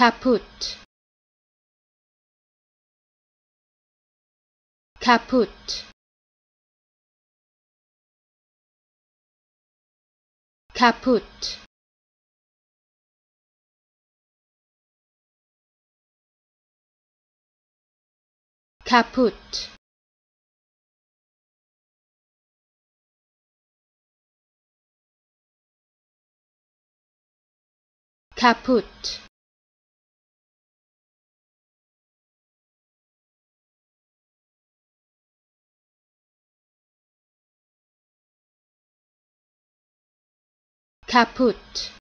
Kaput. Kaput. Kaput. Kaput. Kaput. Kaput.